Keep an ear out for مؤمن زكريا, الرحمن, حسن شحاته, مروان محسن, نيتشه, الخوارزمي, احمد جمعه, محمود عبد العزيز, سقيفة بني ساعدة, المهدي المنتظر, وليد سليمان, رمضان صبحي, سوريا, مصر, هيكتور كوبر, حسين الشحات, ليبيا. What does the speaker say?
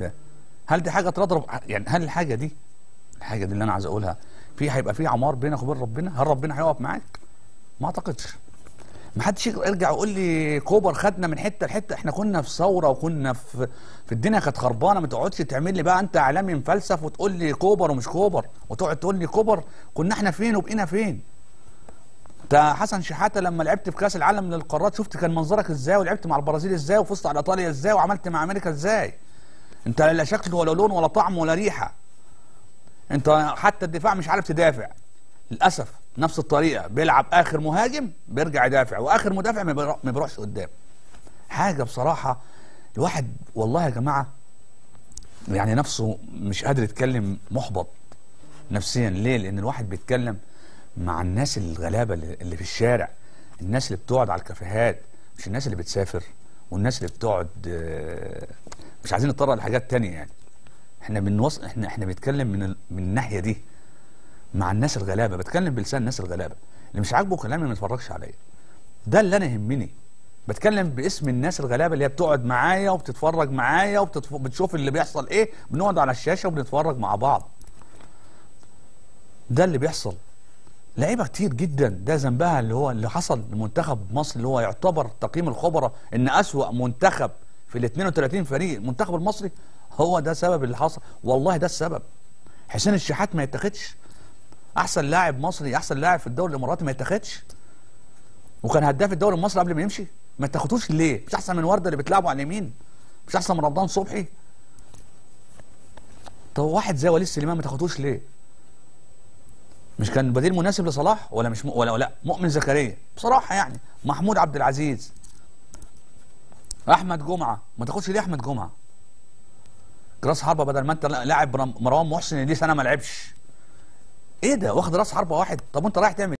ده، هل دي حاجه تضرب يعني؟ هل الحاجه دي اللي انا عايز اقولها في هيبقى في عمار بينك وبين ربنا؟ هل ربنا هيقف معاك؟ ما اعتقدش. ما حدش يرجع يقول لي كوبر خدنا من حته لحته، احنا كنا في ثوره وكنا في الدنيا كانت خربانه. ما تقعدش تعمل لي بقى انت اعلامي مفلسف وتقول لي كوبر ومش كوبر، وتقعد تقول لي كوبر كنا احنا فين وبقينا فين. ده حسن شحاته لما لعبت في كاس العالم للقارات شفت كان منظرك ازاي، ولعبت مع البرازيل ازاي، وفزت على ايطاليا ازاي، وعملت مع امريكا ازاي. انت لا شكل ولا لون ولا طعم ولا ريحه. انت حتى الدفاع مش عارف تدافع. للاسف نفس الطريقه بيلعب اخر مهاجم بيرجع يدافع، واخر مدافع ما بيروحش قدام. حاجه بصراحه الواحد والله يا جماعه يعني نفسه مش قادر يتكلم، محبط نفسيا. ليه؟ لان الواحد بيتكلم مع الناس الغلابه اللي في الشارع، الناس اللي بتقعد على الكافيهات، مش الناس اللي بتسافر والناس اللي بتقعد. مش عايزين نتطرق لحاجات تانية يعني. احنا احنا بنتكلم من الناحيه دي مع الناس الغلابه، بتكلم بلسان الناس الغلابه اللي مش عاجبه كلامي ما يتفرجش عليا. ده اللي انا يهمني، بتكلم باسم الناس الغلابه اللي هي بتقعد معايا وبتتفرج معايا وبتشوف اللي بيحصل ايه، بنقعد على الشاشه وبنتفرج مع بعض. ده اللي بيحصل. لعيبه كتير جدا ده ذنبها اللي حصل لمنتخب مصر اللي هو يعتبر تقييم الخبراء ان اسوأ منتخب في ال 32 فريق المنتخب المصري، هو ده سبب اللي حصل. والله ده السبب. حسين الشحات ما يتاخدش احسن لاعب مصري، احسن لاعب في الدوري الاماراتي ما يتاخدش، وكان هداف الدوري المصري قبل ما يمشي. ما تاخدوش ليه؟ مش احسن من ورده اللي بتلعبوا على اليمين؟ مش احسن من رمضان صبحي؟ طب واحد زي وليد سليمان ما تاخدوش ليه؟ مش كان بديل مناسب لصلاح ولا مش ولا لا؟ مؤمن زكريا بصراحه يعني، محمود عبد العزيز، احمد جمعه، ما تاخدش ليه احمد جمعه؟ راس حربه بدل ما انت لاعب مروان محسن اللي ليه سنه ما لعبش. ايه ده؟ واخد راس حربه واحد؟ طب انت رايح تعمل